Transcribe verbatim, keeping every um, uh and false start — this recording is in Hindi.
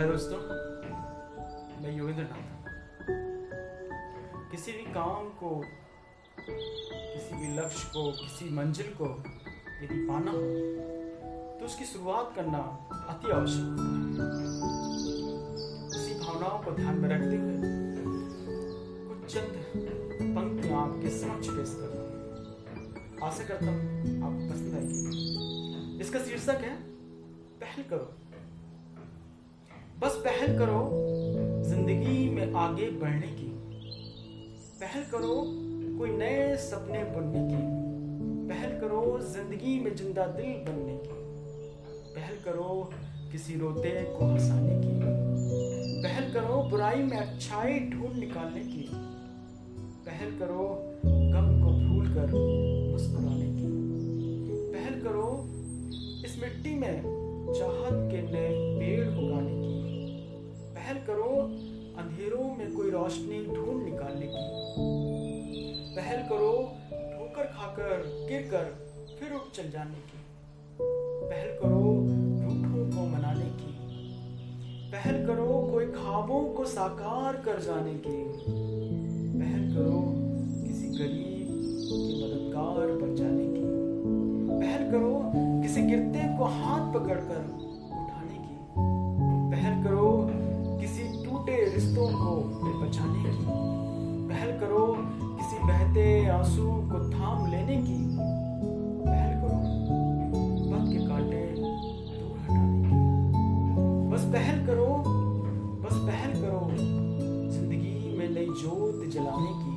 हाय दोस्तों, मैं योगेंद्र नाथ। किसी भी काम को, किसी भी लक्ष्य को, किसी मंजिल को यदि पाना हो तो उसकी शुरुआत करना अति आवश्यक है। इसी भावनाओं को ध्यान में रखते हुए कुछ चंद पंक्तियाँ आपके समक्ष पेश करता हूँ। आशा करता हूँ आपको पसंद आएगी। इसका शीर्षक है पहल करो। बस पहल करो जिंदगी में आगे बढ़ने की, पहल करो कोई नए सपने बुनने की, पहल करो जिंदगी में जिंदा दिल बनने की, पहल करो किसी रोते को हंसाने की, पहल करो बुराई में अच्छाई ढूंढ निकालने की, पहल करो गम को भूल कर मुस्कुराने की, पहल करो इस मिट्टी में चाहत के नए पेड़ उगाने की, पहल करो अंधेरों में कोई रोशनी ढूंढ निकालने की, पहल करो ठोकर खाकर गिरकर फिर उठ चल जाने की, पहल करो रूठों को मनाने की, पहल करो कोई ख्वाबों को साकार कर जाने की, पहल करो किसी गरीब की मददगार बन जाने की, पहल करो किसी गिरते को हाथ पकड़कर उठाने की, पहल करो रिश्तों को बचाने की, पहल करो किसी बहते आंसू को थाम लेने की, पहल करो वक्त के कांटे दूर हटाने की। बस पहल करो, बस पहल करो जिंदगी में नई जोत जलाने की।